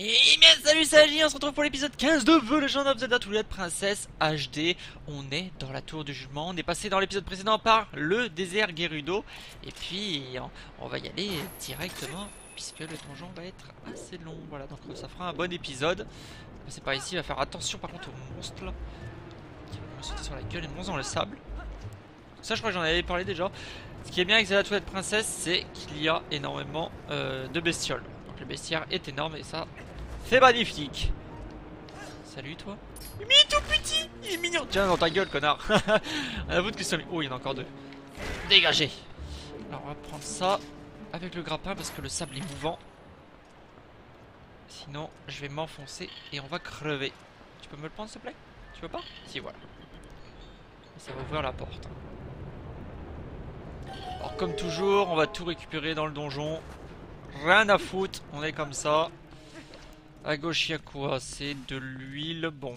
Et bien salut, c'est Agi, on se retrouve pour l'épisode 15 de The Legend of Zelda Twilight Princess HD. On est dans la tour du jugement, on est passé dans l'épisode précédent par le désert Gerudo. Et puis on va y aller directement puisque le donjon va être assez long. Voilà, donc ça fera un bon épisode. C'est par ici, il va faire attention par contre aux monstres là, qui vont me sauter sur la gueule et me lancer dans le sable. Ça je crois que j'en avais parlé déjà. Ce qui est bien avec Zelda Twilight Princess, c'est qu'il y a énormément de bestioles. Donc le bestiaire est énorme et ça... c'est magnifique. Salut toi. Mais il est tout petit, il est mignon. Tiens dans ta gueule connard. On avoue que ça... oh il y en a encore deux. Dégagez. Alors on va prendre ça avec le grappin parce que le sable est mouvant. Sinon je vais m'enfoncer et on va crever. Tu peux me le prendre s'il te plaît? Tu veux pas? Si voilà. Ça va ouvrir la porte. Alors comme toujours on va tout récupérer dans le donjon. Rien à foutre, on est comme ça. À gauche, il y a quoi? C'est de l'huile. Bon.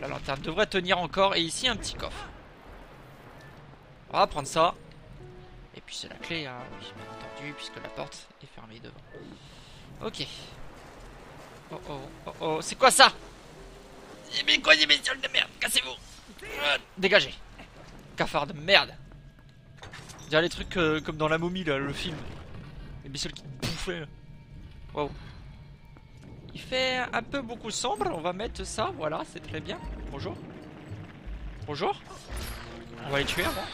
La lanterne devrait tenir encore. Et ici, un petit coffre. On va prendre ça. Et puis, c'est la clé, hein. Oui, bien entendu, puisque la porte est fermée devant. Ok. Oh oh oh oh. C'est quoi ça? Mais quoi, des bestioles de merde? Cassez-vous! Dégagez! Cafard de merde! On dirait les trucs comme dans La Momie, là, le film. Les bestioles qui bouffaient. Waouh. Il fait un peu beaucoup sombre, on va mettre ça, voilà, c'est très bien. Bonjour. Bonjour. On va les tuer avant.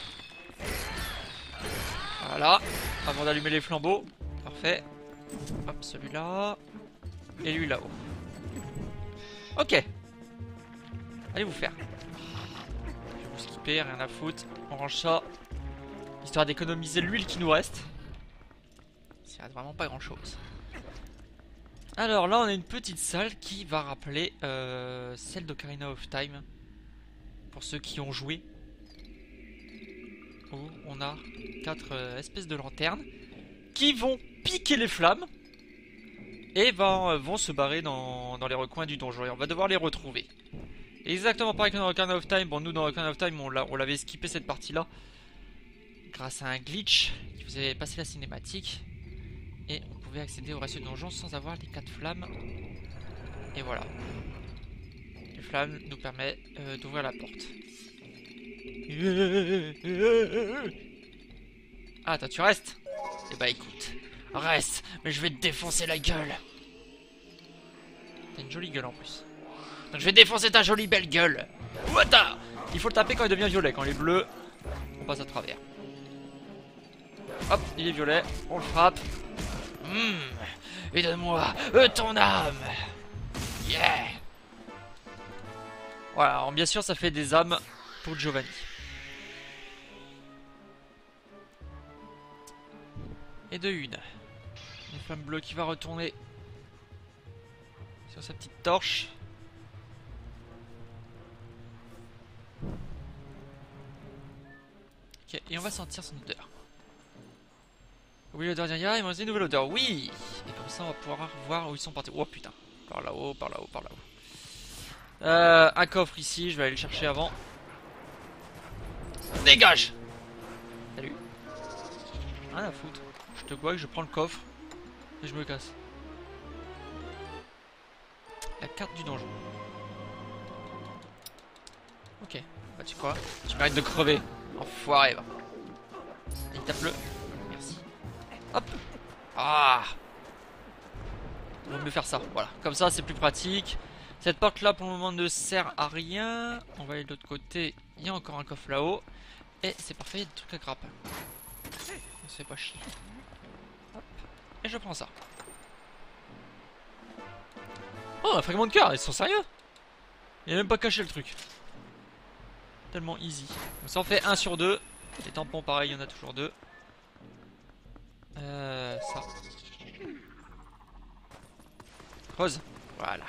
Voilà, avant d'allumer les flambeaux. Parfait. Hop, celui-là. Et lui là-haut. Ok. Allez vous faire. Je vais vous skipper, rien à foutre. On range ça. Histoire d'économiser l'huile qui nous reste. Ça reste vraiment pas grand-chose. Alors là on a une petite salle qui va rappeler celle d'Ocarina of Time. Pour ceux qui ont joué. Où on a 4 espèces de lanternes qui vont piquer les flammes. Et vont se barrer dans les recoins du donjon. Et on va devoir les retrouver. Exactement pareil que dans Ocarina of Time. Bon nous dans Ocarina of Time on l'avait skippé cette partie là. Grâce à un glitch qui faisait passer la cinématique. Et on pouvait accéder au reste du donjon sans avoir les 4 flammes. Et voilà. Les flammes nous permettent d'ouvrir la porte. Ah toi tu restes? Eh bah écoute, reste, mais je vais te défoncer la gueule. T'as une jolie gueule en plus. Donc je vais défoncer ta jolie belle gueule. Wata. Il faut le taper quand il devient violet, quand il est bleu, on passe à travers. Hop, il est violet, on le frappe. Et donne-moi ton âme. Yeah. Voilà, alors bien sûr ça fait des âmes pour Giovanni. Et de une. Une flamme bleue qui va retourner sur sa petite torche. Ok, et on va sentir son odeur. Oui, l'odeur derrière, il manque une nouvelle odeur. Oui! Et comme ça, on va pouvoir voir où ils sont partis. Oh putain! Par là-haut, par là-haut, par là-haut. Un coffre ici, je vais aller le chercher avant. Dégage! Salut! Rien à foutre. Je te gogue, je prends le coffre. Et je me casse. La carte du donjon. Ok. Bah, tu crois? Tu mérites de crever. Enfoiré, va. Allez, tape-le. Hop. Ah. Il vaut mieux faire ça, voilà. Comme ça c'est plus pratique. Cette porte là pour le moment ne sert à rien. On va aller de l'autre côté. Il y a encore un coffre là-haut. Et c'est parfait, il y a des trucs à grappe. On se fait pas chier. Hop. Et je prends ça. Oh un fragment de cœur, ils sont sérieux. Il a même pas caché le truc. Tellement easy. Donc ça en fait 1 sur 2. Les tampons pareil, il y en a toujours 2. Ça. Creuse. Voilà.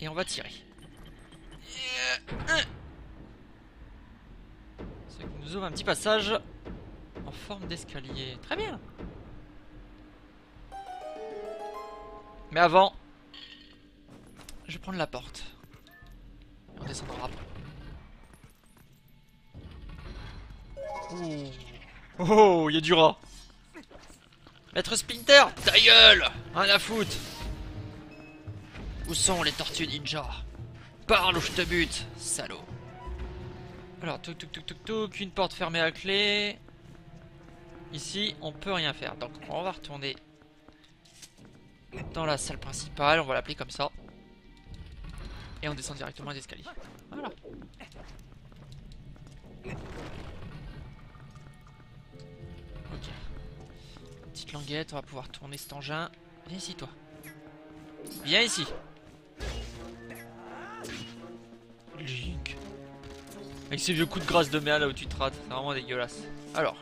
Et on va tirer. Ce qui nous ouvre un petit passage en forme d'escalier. Très bien. Mais avant, je vais prendre la porte. Et on descendra après. Ouh. Oh, il y a du rat. Maître Splinter, ta gueule! Rien à foutre! Où sont les tortues ninja? Parle ou je te bute, salaud! Alors, touc touc touc touc touc, une porte fermée à clé. Ici, on peut rien faire. Donc, on va retourner dans la salle principale. On va l'appeler comme ça. Et on descend directement les escaliers. Voilà. Ok. Petite languette, on va pouvoir tourner cet engin. Viens ici, toi. Viens ici. Link. Avec ces vieux coups de grâce de merde là où tu te rates. C'est vraiment dégueulasse. Alors.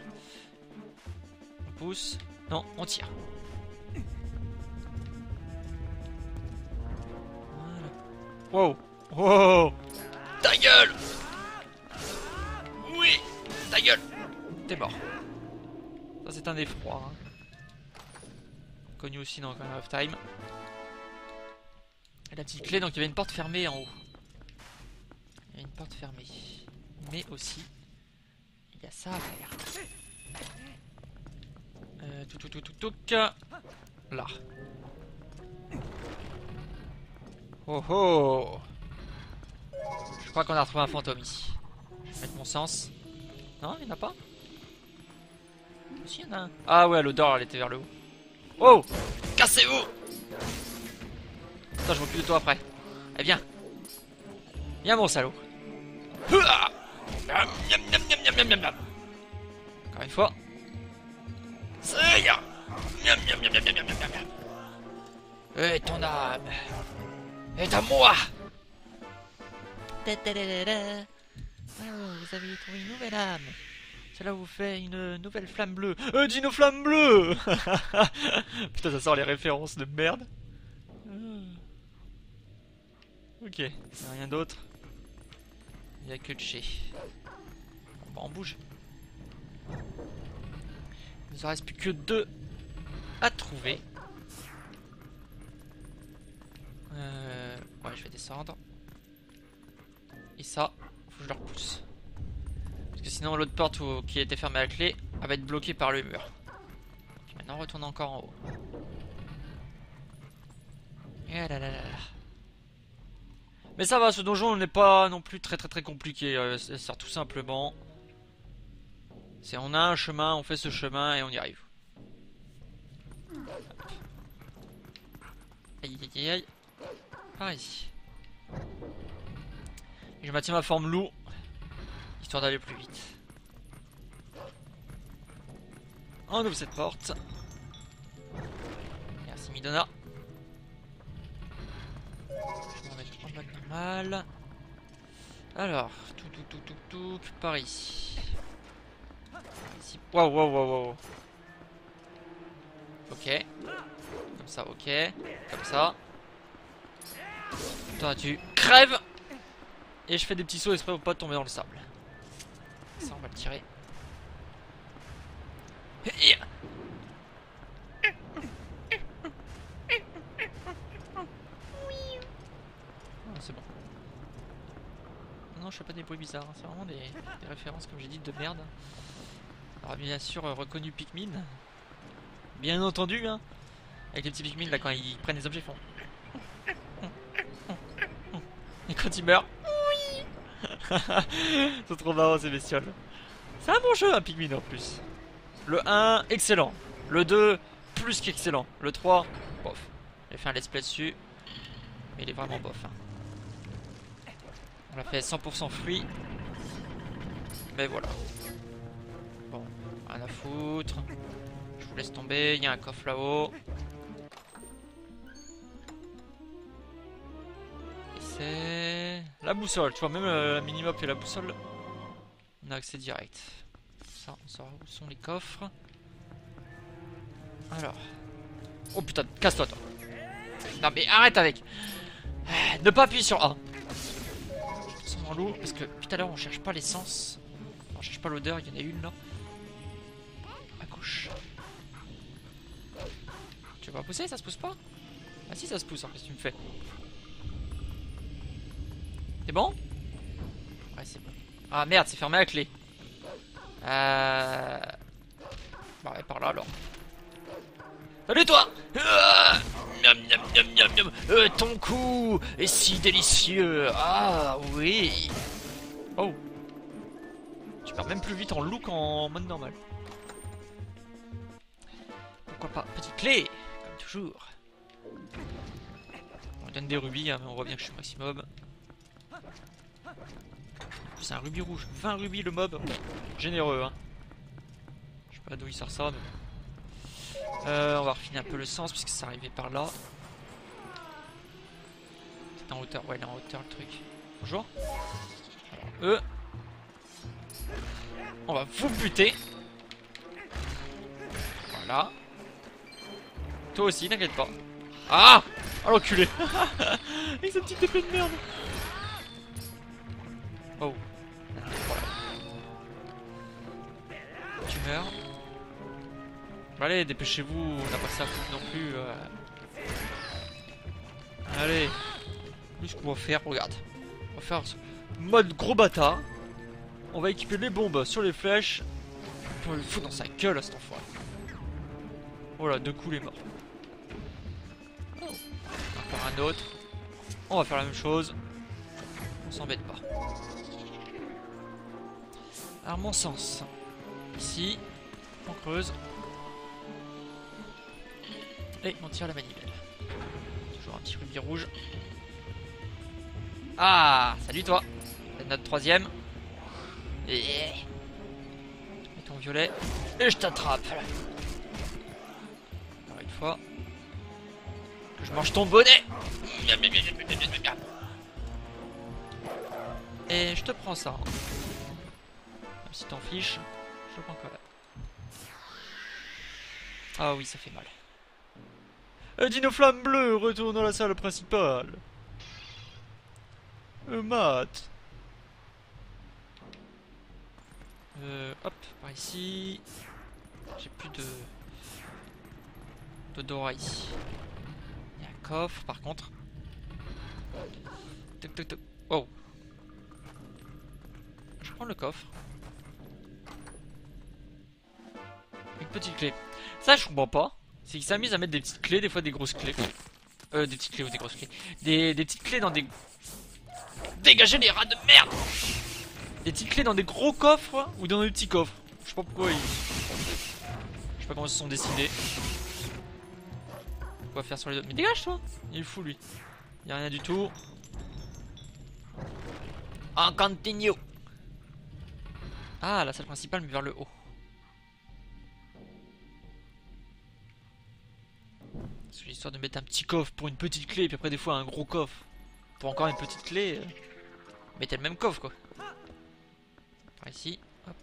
On pousse. Non, on tire. Wow, wow, ta gueule! Oui, ta gueule! T'es mort. Ça c'est un effroi. Hein. Connu aussi dans Ocarina of Time. Et la petite clé, donc il y avait une porte fermée en haut. Il y avait une porte fermée. Mais aussi, il y a ça à faire. Là. Oh oh! Je crois qu'on a retrouvé un fantôme ici. Je vais mettre mon sens. Non, il n'y en a pas? Si, il y en a un. Ah ouais, l'odeur, elle était vers le haut. Oh! Cassez-vous! Attends, je m'occupe de toi après. Eh bien. Viens, mon salaud. Encore une fois. C'est ya! Et ton âme! Et à moi! Oh, vous avez trouvé une nouvelle âme! Cela vous fait une nouvelle flamme bleue! Dino flamme bleue! Putain, ça sort les références de merde! Ok, il n'y a rien d'autre. Il n'y a que le ché. Bon, on bouge. Il nous en reste plus que 2 à trouver. Ouais, je vais descendre. Et ça, faut que je le repousse. Parce que sinon, l'autre porte qui était fermée à la clé, elle va être bloquée par le mur. Okay, maintenant, on retourne encore en haut. Et là, là, là, là. Mais ça va, ce donjon n'est pas non plus très compliqué. Ça sert tout simplement. C'est on a un chemin, on fait ce chemin et on y arrive. Aïe aïe aïe aïe. Par ici. Je maintiens ma forme loup, histoire d'aller plus vite. On ouvre cette porte. Merci Midona. Je vais en mettre en mode normal. Alors, tout par ici. Waouh, waouh, waouh, waouh. Ok. Comme ça, ok. Comme ça. Putain, tu crèves! Et je fais des petits sauts exprès pour pas tomber dans le sable. Ça, on va le tirer. Oh, c'est bon. Non, je fais pas des bruits bizarres. Hein. C'est vraiment des références, comme j'ai dit, de merde. Alors, bien sûr, reconnu Pikmin. Bien entendu, hein. Avec les petits Pikmin, là, quand ils prennent les objets, ils font. Et quand il meurt, oui. C'est trop marrant ces bestioles. C'est un bon jeu, un Pikmin en plus. Le 1, excellent. Le 2, plus qu'excellent. Le 3, bof. J'ai fait un let's play dessus. Mais il est vraiment bof. Hein. On l'a fait 100% fruit. Mais voilà. Bon, rien à foutre. Je vous laisse tomber. Il y a un coffre là-haut. La boussole, tu vois, même la minimap et la boussole, on a accès direct. Ça, on saura où sont les coffres. Alors. Oh putain, casse-toi, toi. Non, mais arrête avec. Ne pas appuyer sur A. Je descends dans l'eau parce que tout à l'heure, on cherche pas l'essence. On cherche pas l'odeur, il y en a une là. À gauche. Tu veux pas pousser, ça se pousse pas? Ah, si, ça se pousse, hein, qu'est-ce que tu me fais? C'est bon? Ouais, c'est bon. Ah merde, c'est fermé à clé. Bah, ouais, par là alors. Salut toi. Miam, miam, miam, miam, miam. Ton cou est si délicieux. Ah oui. Oh. Tu pars même plus vite en look en mode normal. Pourquoi pas. Petite clé, comme toujours. On donne des rubis, hein, mais on voit bien que je suis maximum. C'est un rubis rouge. 20 rubis le mob. Généreux, hein. Je sais pas d'où il sort ça, mais... on va refiner un peu le sens, puisque c'est arrivé par là. C'est en hauteur. Ouais, il est en hauteur, le truc. Bonjour. On va vous buter. Voilà. Toi aussi, n'inquiète pas. Ah! Ah l'enculé! Avec sa petite épée de merde! Oh. Voilà. Tu meurs. Allez, dépêchez-vous, on n'a pas ça à foutre non plus. Allez. Qu'est-ce qu'on va faire? Regarde. On va faire mode gros bâtard. On va équiper les bombes sur les flèches. On va le foutre dans sa gueule à cet enfoiré. Voilà, deux coups, les morts. Encore un autre. On va faire la même chose. On s'embête pas. Alors, mon sens. Ici, on creuse. Et on tire la manivelle. Toujours un petit rubis rouge. Ah, salut toi. C'est notre troisième. Et ton violet. Et je t'attrape. Encore une fois. Je mange ton bonnet. Et je te prends ça. Hein. Même si t'en fiches, je le prends quand même. Ah oui, ça fait mal. Dino Flamme Bleue, retourne dans la salle principale. Matt. Hop, par ici. J'ai plus de... d'odorat ici. Coffre par contre. Toc toc toc. Wow. Je prends le coffre. Une petite clé. Ça je comprends pas. C'est qu'ils s'amusent à mettre des petites clés, des fois des grosses clés. Des petites clés ou des grosses clés. Des petites clés dans des... Dégagez les rats de merde. Des petites clés dans des gros coffres ou dans des petits coffres. Je sais pas pourquoi ils... Je sais pas comment ils se sont décidés. Quoi faire sur les autres, mais dégage toi. Il est fou lui. Il y a rien du tout. On continue. Ah la salle principale mais vers le haut. C'est l'histoire de mettre un petit coffre pour une petite clé et puis après des fois un gros coffre pour encore une petite clé. Mettez le même coffre quoi. Par ici, hop,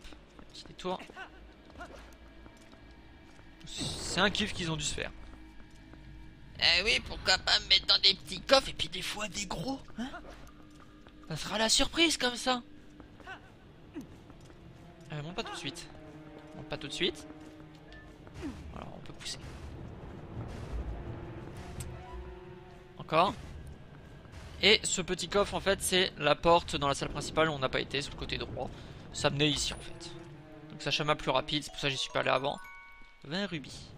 petit détour. C'est un kiff qu'ils ont dû se faire. Eh oui, pourquoi pas me mettre dans des petits coffres et puis des fois des gros, hein? Ça sera la surprise comme ça. Monte pas tout de suite. Monte pas tout de suite. Alors on peut pousser. Encore. Et ce petit coffre en fait c'est la porte dans la salle principale où on n'a pas été, sur le côté droit. Ça menait ici en fait. Donc ça chama plus rapide, c'est pour ça que j'y suis pas allé avant. 20 rubis.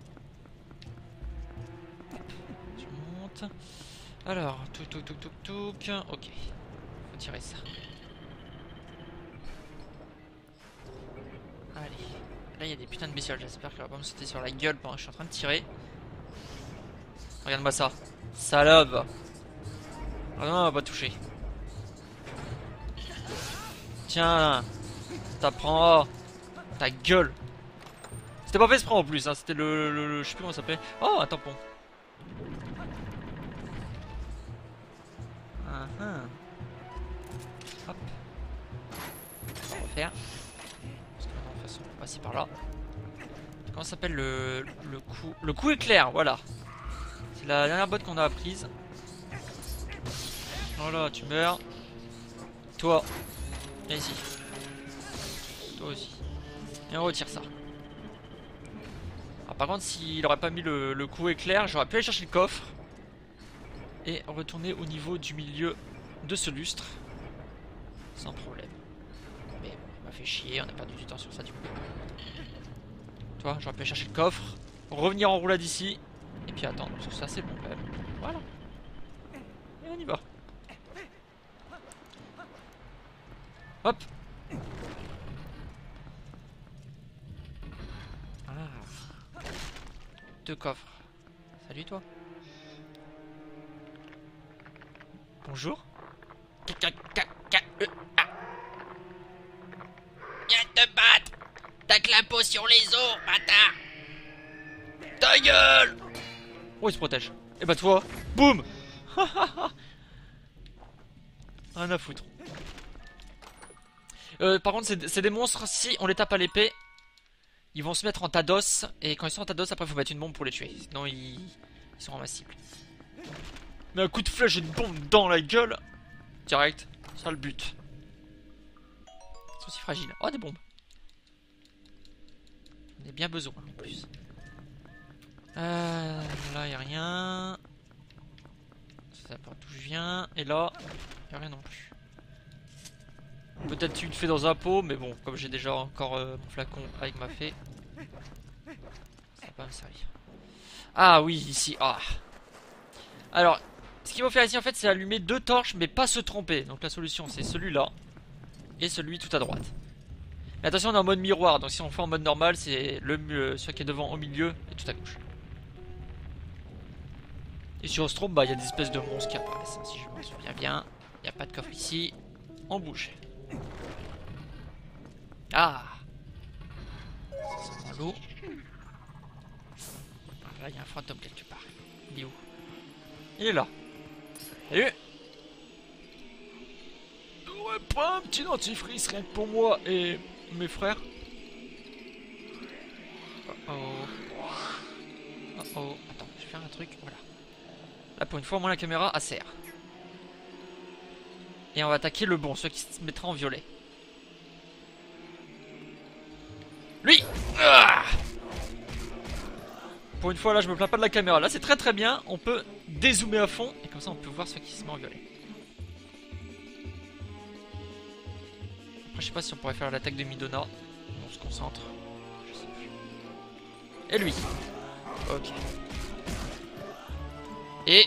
Alors, touk touk touk touk touk. Ok, faut tirer ça. Allez, là il y a des putains de bestioles. J'espère qu'elle va pas me sauter sur la gueule pendant que je suis en train de tirer. Regarde-moi ça, salope. Ah non, on va pas toucher. Tiens, t'apprends. Ta gueule. C'était pas fait exprès en plus, hein. C'était le. Je sais plus comment ça s'appelait. Oh, un tampon. Hop. On va refaire. Parce que maintenant, de toute façon, on va passer par là. Comment s'appelle le coup? Le coup éclair, voilà. C'est la dernière botte qu'on a apprise. Voilà, tu meurs. Toi. Viens ici. Toi aussi. Et on retire ça. Alors, par contre, s'il aurait pas mis le coup éclair, j'aurais pu aller chercher le coffre. Et retourner au niveau du milieu de ce lustre sans problème. Mais il m'a fait chier, on a perdu du temps sur ça du coup. Toi, j'aurais pu chercher le coffre, revenir en roulade ici puis attendre, parce que ça c'est bon quand même. Voilà. Et on y va. Hop. Ah. Deux coffres. Salut toi. Bonjour. Viens te battre. T'as que la peau sur les os, bâtard. Ta gueule! Oh, il se protège. Et bah, toi, boum! Rien à foutre. Par contre, c'est des monstres, si on les tape à l'épée, ils vont se mettre en tas d'os. Et quand ils sont en tas d'os, après, il faut mettre une bombe pour les tuer. Sinon, ils sont ramassables. Mais un coup de flèche et une bombe dans la gueule! Direct, ça le but. Ils sont si fragiles. Oh, des bombes! J'en ai bien besoin en plus. Là y'a rien. Ça porte d'où je viens. Et là y'a rien non plus. Peut-être une fée dans un pot, mais bon, comme j'ai déjà encore mon flacon avec ma fée, ça va pas me servir. Ah oui, ici. Ah. Alors ce qu'il faut faire ici en fait, c'est allumer deux torches, mais pas se tromper. Donc la solution c'est celui-là et celui tout à droite. Mais attention, on est en mode miroir, donc si on fait en mode normal, c'est celui qui est devant au milieu et tout à gauche. Et si on se trompe, bah il y a des espèces de monstres qui apparaissent, hein, si je m'en souviens bien. Il n'y a pas de coffre ici. On bouge. Ah, ça sent dans l'eau. Ah, là il y a un fantôme quelque part. Il est où? Il est là. Salut. J'aurais pas un petit dentifrice rien que pour moi et mes frères. Oh oh. Oh oh. Attends, je vais faire un truc, voilà. Là pour une fois au moins la caméra elle sert. Et on va attaquer le bon, celui qui se mettra en violet. Lui ah. Pour une fois là je me plains pas de la caméra. Là c'est très très bien, on peut dézoomer à fond. Et comme ça on peut voir celui qui se met en violet. Je sais pas si on pourrait faire l'attaque de Midona. On se concentre. Je sais plus. Et lui. Ok. Et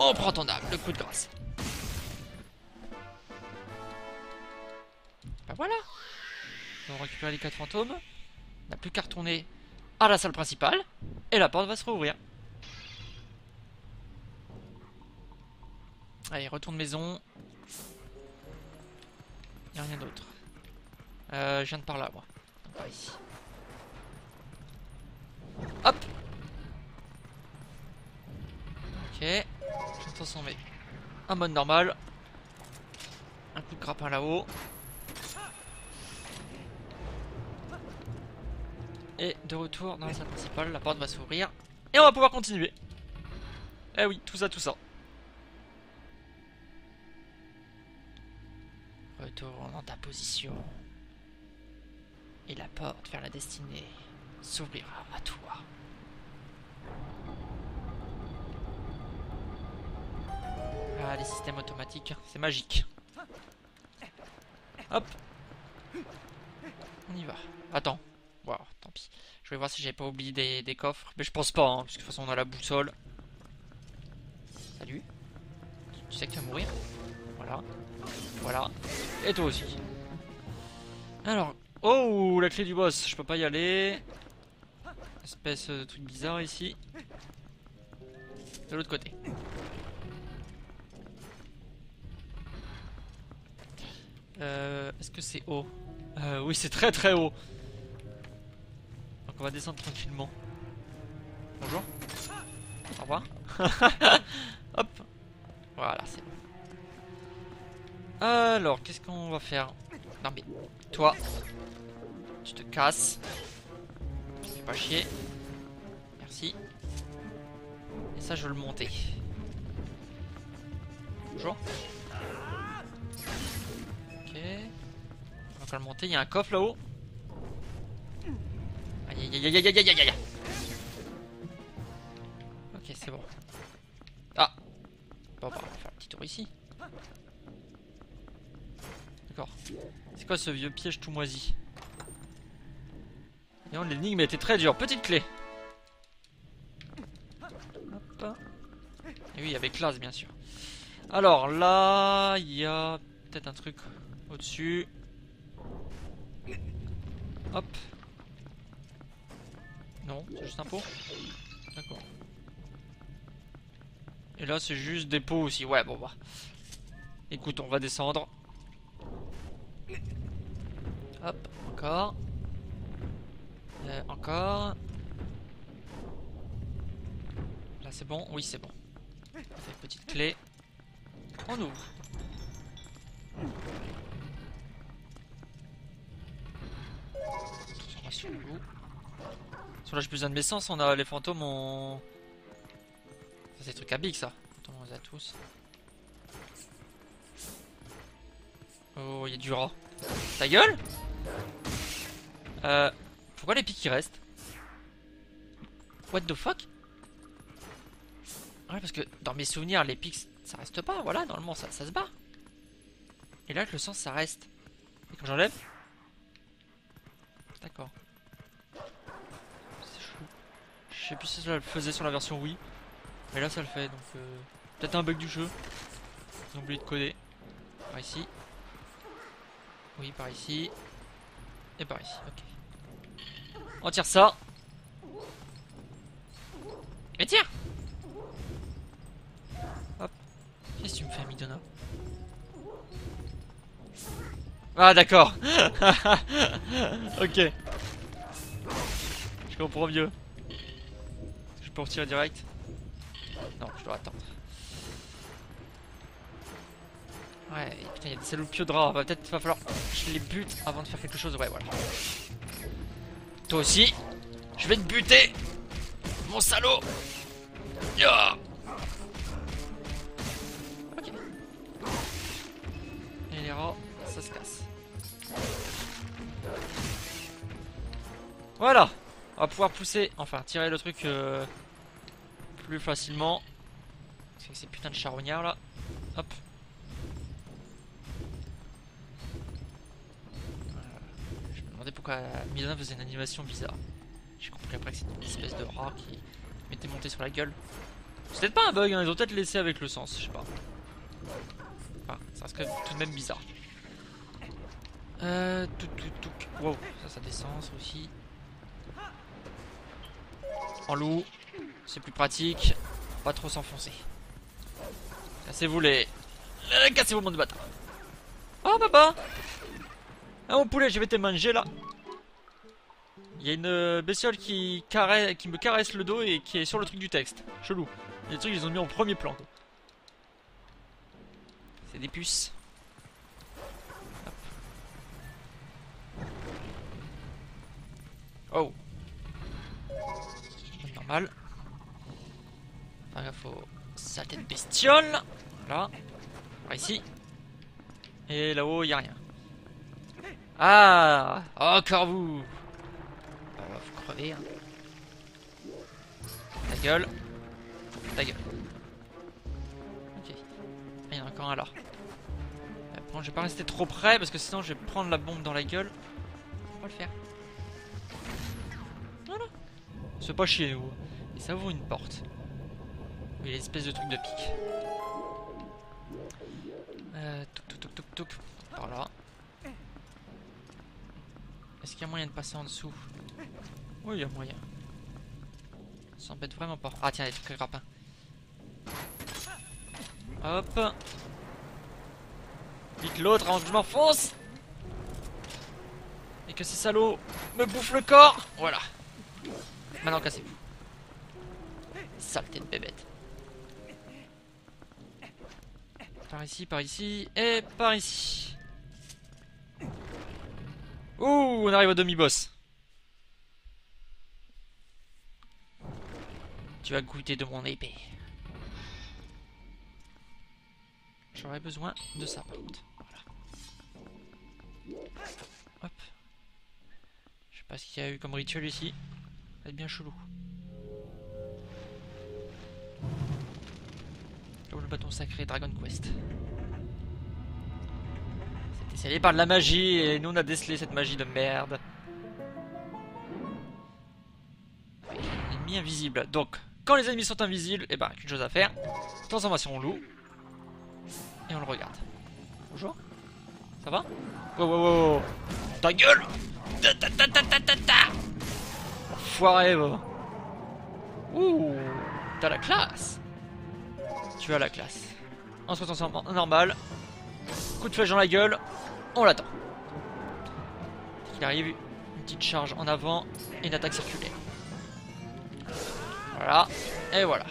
on prend ton âme, le coup de grâce. Bah voilà. On récupère les 4 fantômes. On n'a plus qu'à retourner à la salle principale. Et la porte va se rouvrir. Allez, retourne maison. Y'a rien d'autre. Je viens de par là, moi. Donc, par ici. Hop. Ok. Je vais transformer un mode normal. Un coup de grappin là-haut. Et de retour dans la salle principale, la porte va s'ouvrir. Et on va pouvoir continuer. Eh oui, tout ça, tout ça. Retourne dans ta position. Et la porte vers la destinée s'ouvrira à toi. Ah, les systèmes automatiques, c'est magique. Hop. On y va. Attends. Wow, tant pis. Je vais voir si j'ai pas oublié des coffres. Mais je pense pas, hein, parce que de toute façon on a la boussole. Salut. Tu sais que tu vas mourir. Voilà. Voilà. Et toi aussi. Alors... Oh, la clé du boss, je peux pas y aller. Espèce de truc bizarre ici. De l'autre côté. Est-ce que c'est haut? Oui, c'est très très haut. Donc on va descendre tranquillement. Bonjour. Au revoir. Hop. Voilà, c'est bon. Alors, qu'est-ce qu'on va faire? Non mais, toi, tu te casses. Tu fais pas chier. Merci. Et ça, je veux le monter. Bonjour. Ok. On va encore le monter. Il y a un coffre là-haut. Aïe aïe aïe aïe aïe aïe aïe. Ok, c'est bon. Ah. Bon, bah, on va faire un petit tour ici. D'accord. C'est quoi ce vieux piège tout moisi? L'énigme était très dure. Petite clé. Et oui, il y avait classe, bien sûr. Alors là, il y a peut-être un truc au-dessus. Hop. Non, c'est juste un pot. D'accord. Et là, c'est juste des pots aussi. Ouais, bon, bah. Écoute, on va descendre. Hop, encore. Et encore. Là, c'est bon. Oui, c'est bon. On fait une petite clé. On ouvre. On va sur le bout. Sur là, j'ai plus besoin de mes sens. On a les fantômes. On... C'est des trucs à big, ça. Attends, on les a tous. Oh, il y a du rat. Ta gueule. Pourquoi les pics qui restent? What the fuck? Ouais, parce que dans mes souvenirs, les pics ça reste pas. Voilà, normalement ça se bat. Et là, avec le sang, ça reste. Et quand j'enlève. D'accord. C'est chou. Je sais plus si ça le faisait sur la version Wii. Mais là, ça le fait. Donc, peut-être un bug du jeu. Ils ont oublié de coder. Par ici. Oui, par ici. Et par ici. Ok. On tire ça. Et tire. Hop. Qu'est-ce que tu me fais, Midona? Ah, d'accord. Ok. Je comprends mieux. Je peux retirer direct. Non, je dois attendre. Ouais, putain, il y a des salopios de rats. Peut-être va falloir que je les bute avant de faire quelque chose. Ouais, voilà. Toi aussi, je vais te buter, mon salaud. Yeah. Ok. Et les rats, ça se casse. Voilà. On va pouvoir pousser, enfin tirer le truc plus facilement. Parce que ces putains de charognards là. Hop. Pourquoi Midona faisait une animation bizarre. J'ai compris après que c'était une espèce de rat qui m'était monté sur la gueule. C'est peut-être pas un bug, hein, ils ont peut-être laissé avec le sens, je sais pas. Enfin, ça reste tout de même bizarre. Wow, ça descend ça aussi. En loup, c'est plus pratique. Pas trop s'enfoncer. Cassez-vous les. Cassez-vous, mon bâtard. Oh, papa. Ah mon poulet, je vais te manger là. Il y a une bestiole qui me caresse le dos et qui est sur le truc du texte. Chelou. Les trucs ils ont mis en premier plan. C'est des puces. Hop. Oh. Normal. Enfin là faut salter de bestiole. Voilà. Par ici. Et là-haut il n'y a rien. Ah, encore vous. Bah, faut crever, hein. Ta gueule. Ta gueule. Ok. Il y en a encore un là. Après, je vais pas rester trop près parce que sinon je vais prendre la bombe dans la gueule. On va le faire. Voilà. C'est pas chier, nous. Et ça ouvre une porte. Oui, il y a une espèce de truc de pique. Toc. Par là. Est-ce qu'il y a moyen de passer en dessous? Oui, il y a moyen. Ça s'embête vraiment pas. Ah tiens, les trucs à grappins. Hop. Vite l'autre avant que je m'enfonce. Et que ces salauds me bouffent le corps. Voilà. Maintenant cassez-vous. Saleté de bébête. Par ici et par ici. Ouh, on arrive au demi-boss. Tu vas goûter de mon épée. J'aurais besoin de ça, par contre. Voilà. Hop. Je sais pas ce qu'il y a eu comme rituel ici. Ça va être bien chelou. Comme le bâton sacré Dragon Quest. C'est allé par de la magie et nous on a décelé cette magie de merde. Ennemi invisible. Donc, Quand les ennemis sont invisibles, et bah, qu'une chose à faire. De temps en temps, on loue. Et on le regarde. Bonjour. Ça va? Wow, wow, wow. Ta gueule! Ta ta ta ta ta ta ta! Enfoiré, va. Ouh! T'as la classe! Tu as la classe. On se retrouve en normal. Coup de flèche dans la gueule. On l'attend. Il arrive une petite charge en avant et une attaque circulaire. Voilà. Et voilà.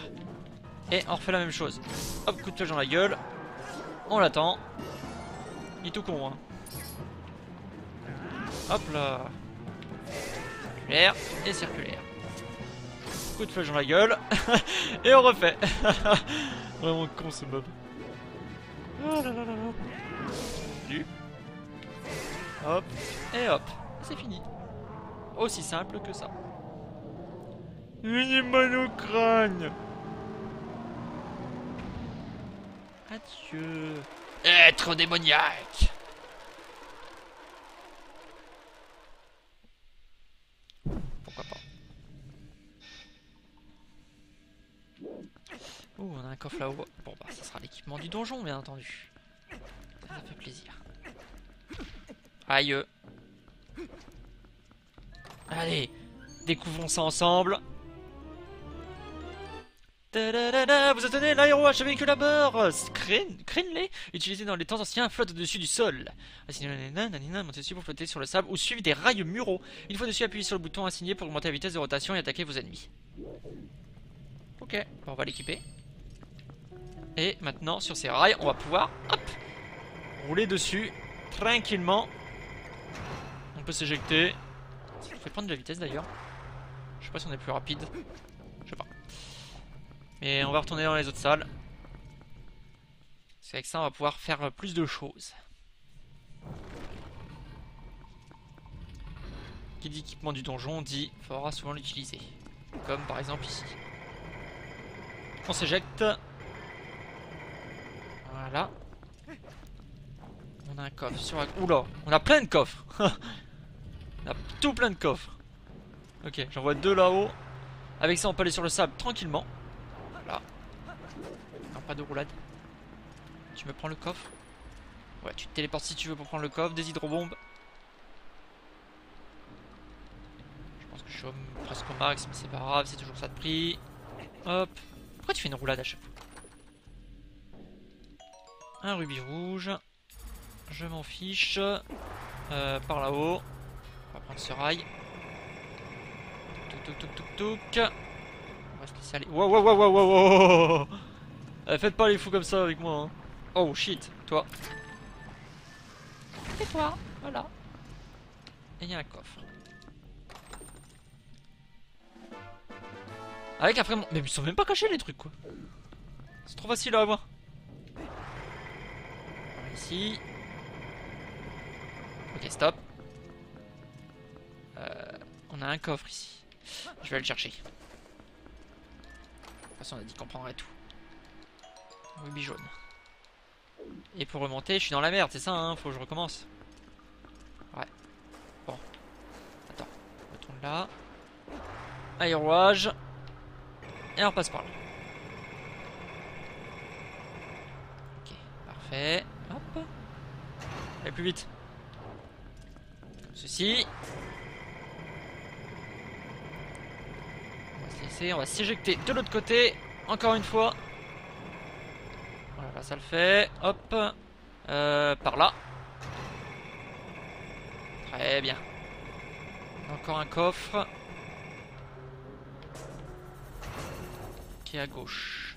Et on refait la même chose. Hop, coup de flèche dans la gueule. On l'attend. Il est tout con, hein. Hop là. Circulaire et circulaire. Coup de flèche dans la gueule. Et on refait. Vraiment con ce mob. Oh là là là. Du. Hop. Et hop. C'est fini. Aussi simple que ça. Une émane au crâne. Adieu. Être démoniaque. Pourquoi pas. Oh, on a un coffre là-haut. Bon bah ça sera l'équipement du donjon bien entendu. Ça fait plaisir. Aïe. Allez, découvrons ça ensemble. Vous attendez l'aéro à que la barre Crenley, utilisé dans les temps anciens, flotte au-dessus du sol. Montez dessus pour flotter sur le sable ou suivez des rails muraux. Une fois dessus, appuyez sur le bouton assigné pour augmenter la vitesse de rotation et attaquer vos ennemis. Ok, bon, on va l'équiper. Et maintenant, sur ces rails, on va pouvoir hop, rouler dessus tranquillement. On peut s'éjecter. Ça fait prendre de la vitesse d'ailleurs. Je sais pas si on est plus rapide. Je sais pas. Mais on va retourner dans les autres salles. Parce qu'avec ça, on va pouvoir faire plus de choses. Qui dit équipement du donjon dit faudra souvent l'utiliser. Comme par exemple ici. On s'éjecte. Voilà. On a un coffre sur un... Oula, on a plein de coffres. On a tout plein de coffres. Ok, j'en vois deux là-haut. Avec ça, on peut aller sur le sable tranquillement. Voilà. Non, pas de roulade. Tu me prends le coffre? Ouais, tu te téléportes si tu veux pour prendre le coffre. Des hydrobombes. Je pense que je suis presque au max, mais c'est pas grave, c'est toujours ça de prix. Hop. Pourquoi tu fais une roulade à chaque fois? Un rubis rouge. Je m'en fiche. Par là-haut. On va prendre ce rail. Touk touk touk touk. On va se laisser aller. Wow wow wow wow wow wow. Faites pas les fous comme ça avec moi hein. Oh shit. Toi. Et toi. Voilà. Et il y a un coffre. Avec après mon... Mais ils sont même pas cachés les trucs quoi. C'est trop facile à avoir. Ici. Ok stop. On a un coffre ici. Je vais le chercher. De toute façon on a dit qu'on prendrait tout. Ruby jaune. Et pour remonter je suis dans la merde c'est ça hein. Faut que je recommence. Ouais. Bon. Attends. On retourne là. Aérouage. Et on repasse par là. Ok. Parfait. Hop. Allez plus vite. Comme ceci. On va s'éjecter de l'autre côté. Encore une fois. Voilà, ça le fait. Hop. Par là. Très bien. Encore un coffre. Qui est à gauche.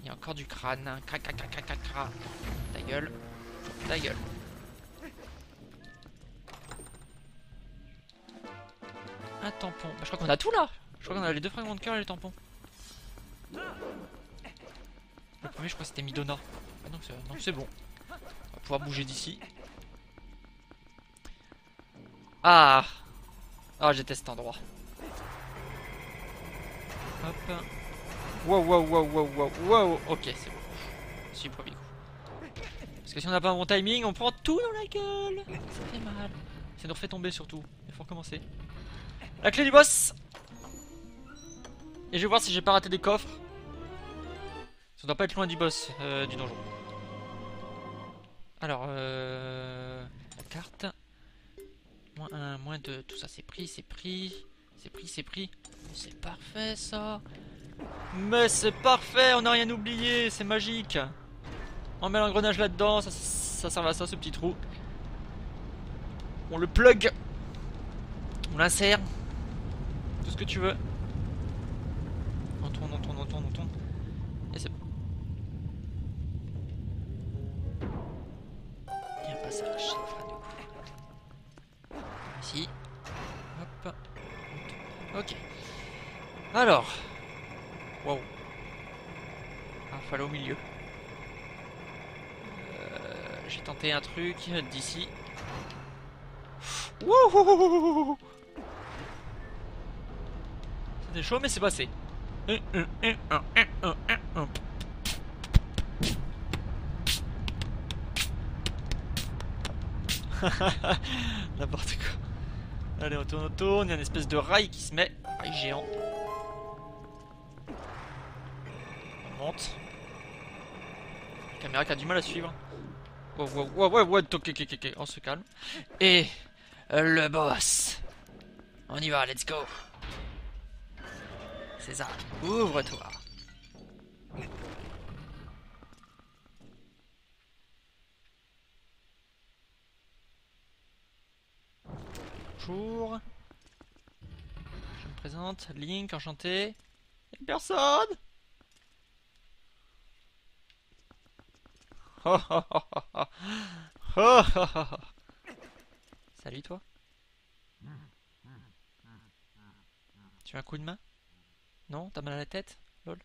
Il y a encore du crâne. Crac, crac, crac, crac, crac. Ta gueule. Ta gueule. Un tampon. Bah, je crois qu'on a tout là. Je crois qu'on a les deux fragments de cœur et les tampons. Le premier, je crois que c'était Midona. Ah, donc c'est bon. On va pouvoir bouger d'ici. Ah. Ah, j'étais cet endroit. Hop. Wow, wow, wow, wow, wow, wow. Ok, c'est bon. Je suis le premier coup. Parce que si on n'a pas un bon timing, on prend tout dans la gueule. Ça fait mal. Ça nous refait tomber surtout. Il faut recommencer. La clé du boss. Et je vais voir si j'ai pas raté des coffres. Ça doit pas être loin du boss, du donjon. Alors, la carte. Moins 1, moins 2, tout ça c'est pris, c'est pris, c'est pris, c'est pris. C'est parfait ça. Mais c'est parfait, on n'a rien oublié, c'est magique. On met l'engrenage là-dedans, ça sert à ça ce petit trou. On le plug. On l'insère. Tout ce que tu veux. On tourne, on tourne, on tourne, on tourne. Et c'est bon. Il y a un passage, ça fera du coup. Ici. Hop. Ok. Alors. Waouh. Ah, fallait au milieu. J'ai tenté un truc d'ici. Wouhou! C'était chaud, mais c'est passé. N'importe quoi. Allez, on tourne, on tourne. Il y a une espèce de rail qui se met. Rail géant. On monte. La caméra qui a du mal à suivre. Ouais, ok, on se calme. Et le boss. On y va, let's go. César, ouvre-toi. Bonjour. Je me présente, Link, enchanté. Y'a personne. Salut toi. Tu veux un coup de main? Non? T'as mal à la tête? Lol.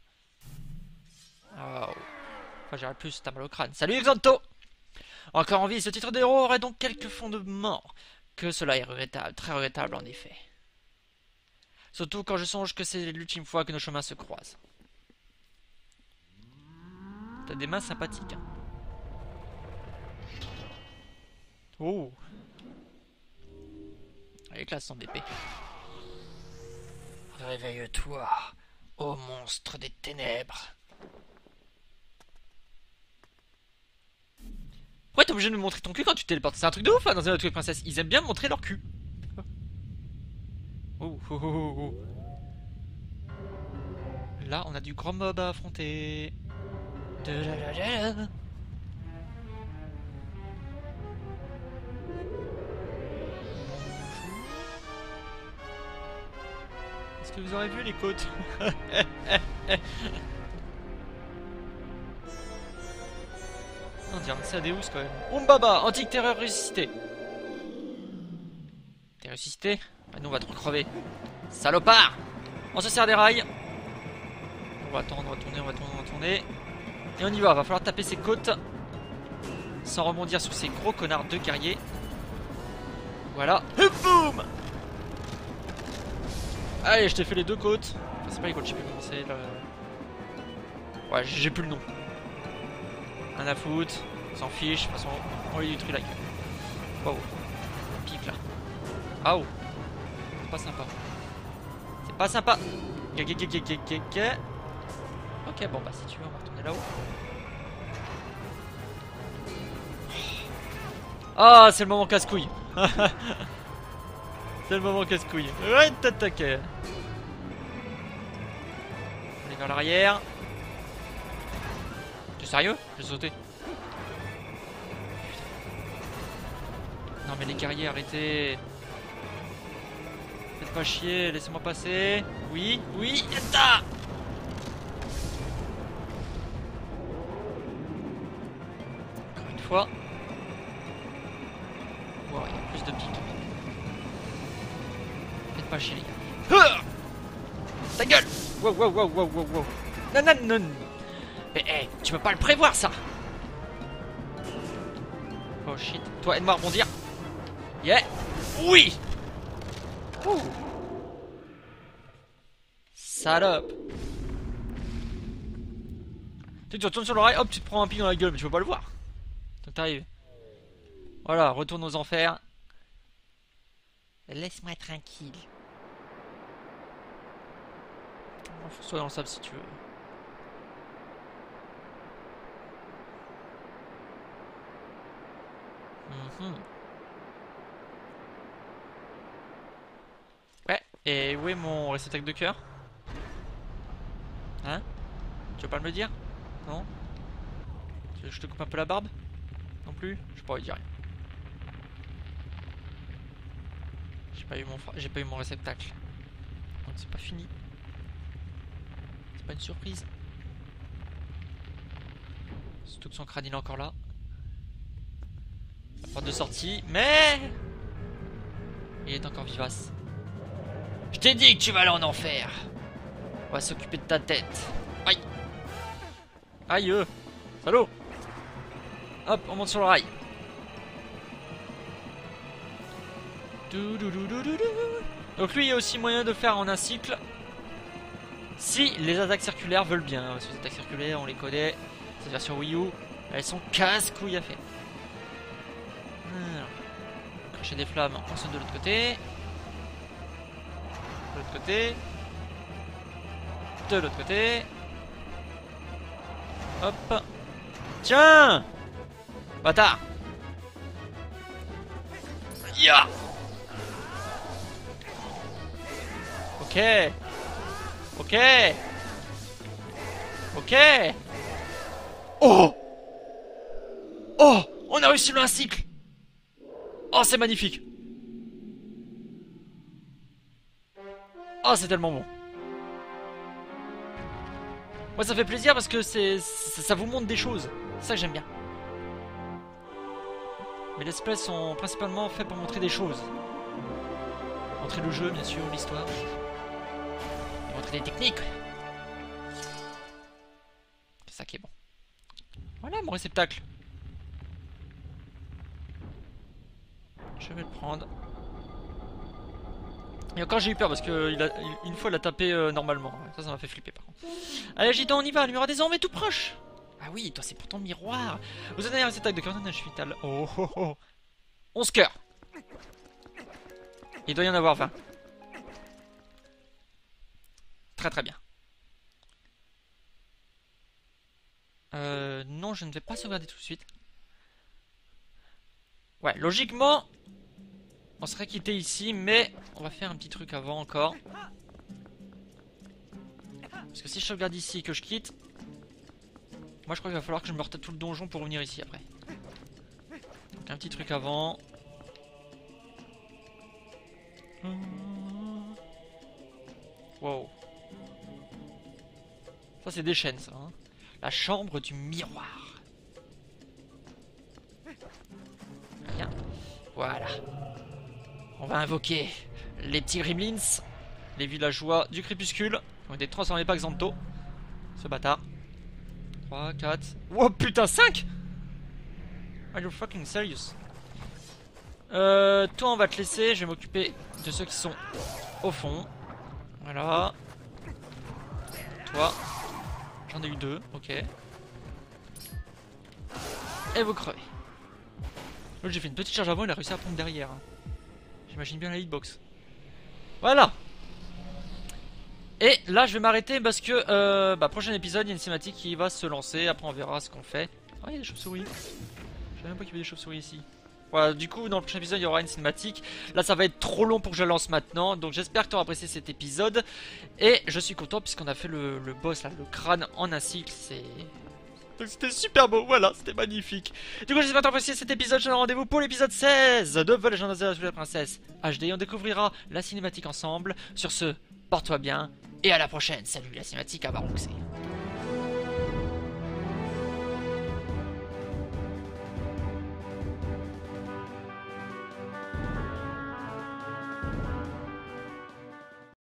Oh. Enfin j'irai plus, t'as mal au crâne. Salut Xanto. Encore en vie, ce titre d'héros aurait donc quelques fondements. Que cela est regrettable, très regrettable en effet. Surtout quand je songe que c'est l'ultime fois que nos chemins se croisent. T'as des mains sympathiques hein. Oh. Elle est classe son épée. Réveille-toi, ô monstre des ténèbres. Ouais, t'es obligé de me montrer ton cul quand tu téléportes. C'est un truc de ouf hein, dans un autre princesse. Ils aiment bien montrer leur cul. Oh, oh, oh, oh. Là, on a du grand mob à affronter. De la la la la. Est-ce que vous aurez vu les côtes? On dirait que c'est à des housses quand même. Umbaba, antique terreur ressuscité. T'es ressuscité? Bah nous on va trop crever. Salopard! On se sert des rails. On va attendre, on va tourner, on va tourner, on va tourner. Et on y va, va falloir taper ses côtes. Sans rebondir sur ces gros connards de guerriers. Voilà. Et boum! Allez, je t'ai fait les deux côtes. Enfin, c'est pas les côtes, je sais plus comment c'est. Le... Ouais, j'ai plus le nom. Un à foutre, on s'en fiche. De toute façon, on lui détruit la gueule. Waouh, pique là. Ah oh, c'est pas sympa. C'est pas sympa. Ok, bon, bah si tu veux, on va retourner là-haut. Ah, c'est le moment casse-couille. C'est le moment casse-couille. Ouais, t'attaquer. Allez vers l'arrière. T'es sérieux? J'ai sauté. Non mais les guerriers, arrêtez. Faites pas chier, laissez-moi passer. Oui, oui, yata. Encore une fois. Wow, il y a plus de piques. Pas chier les gars. Ta gueule. Wow, wow, wow, wow, wow, wow. Non, non, non. Mais hey, tu peux pas le prévoir ça. Oh shit. Toi, aide-moi à rebondir. Yeah. Oui. Ouh. Salope. Tu retournes sur l'oreille, hop, tu te prends un pic dans la gueule, mais tu peux pas le voir. Donc t'arrives. Voilà, retourne aux enfers. Laisse-moi tranquille. Faut que ce soit dans le sable si tu veux. Ouais, et où est mon réceptacle de cœur? Hein? Tu veux pas me le dire? Non? Tu veux que je te coupe un peu la barbe? Non plus? Je pourrais dire rien. J'ai pas eu mon réceptacle. Donc c'est pas fini. C'est pas une surprise. Surtout que son crâne il est encore là. La porte de sortie, mais il est encore vivace. Je t'ai dit que tu vas aller en enfer. On va s'occuper de ta tête. Aïe. Aïe. Salaud. Hop, on monte sur le rail. Donc lui il y a aussi moyen de faire en un cycle. Si les attaques circulaires veulent bien, parce que les attaques circulaires on les connaît. Cette version Wii U, elles sont casse-couilles à faire. Cracher des flammes, on sonne de l'autre côté. De l'autre côté. De l'autre côté. Hop. Tiens, bâtard. Ya. Ok, ok, ok. Oh, oh, on a réussi le cycle. Oh, c'est magnifique. Oh, c'est tellement bon. Moi, ça fait plaisir parce que ça vous montre des choses. C'est ça que j'aime bien. Mes let's play sont principalement faits pour montrer des choses. Montrer le jeu, bien sûr, l'histoire. Montrer des techniques. C'est ça qui est bon. Voilà mon réceptacle. Je vais le prendre. Et encore j'ai eu peur parce que une fois il a tapé normalement. Ça m'a fait flipper par contre. Allez Gitan, on y va, le miroir des hommes est tout proche. Ah oui, toi c'est pour ton miroir. Vous avez un réceptacle de 49 vital. Oh oh oh. 11 cœurs. Il doit y en avoir 20. Très très bien. Non, je ne vais pas sauvegarder tout de suite. Ouais, logiquement, on serait quitté ici, mais on va faire un petit truc avant encore. Parce que si je sauvegarde ici et que je quitte, moi je crois qu'il va falloir que je me retape tout le donjon pour revenir ici après. Donc un petit truc avant. Wow. Ça c'est des chaînes ça hein. La chambre du miroir. Bien. Voilà. On va invoquer les petits gremlins. Les villageois du crépuscule. Qui ont été transformés par Xanto. Ce bâtard. 3, 4... Wow putain 5. Are you fucking serious? Toi on va te laisser. Je vais m'occuper de ceux qui sont au fond. Voilà. Toi. J'en ai eu 2, ok. Et vous crevez. L'autre j'ai fait une petite charge avant, il a réussi à prendre derrière. J'imagine bien la hitbox. Voilà. Et là je vais m'arrêter parce que prochain épisode il y a une cinématique qui va se lancer. Après on verra ce qu'on fait. Oh il y a des chauves-souris. Je savais même pas qu'il y avait des chauves-souris ici. Voilà, du coup dans le prochain épisode il y aura une cinématique. Là ça va être trop long pour que je lance maintenant. Donc j'espère que tu auras apprécié cet épisode. Et je suis content puisqu'on a fait le boss là, le crâne en un cycle. C'était super beau, voilà, c'était magnifique. Du coup j'espère que tu as apprécié cet épisode. Je te donne rendez-vous pour l'épisode 16 de The Legend of Zelda Twilight Princess HD. On découvrira la cinématique ensemble. Sur ce, porte-toi bien et à la prochaine. Salut la cinématique à Baronxé.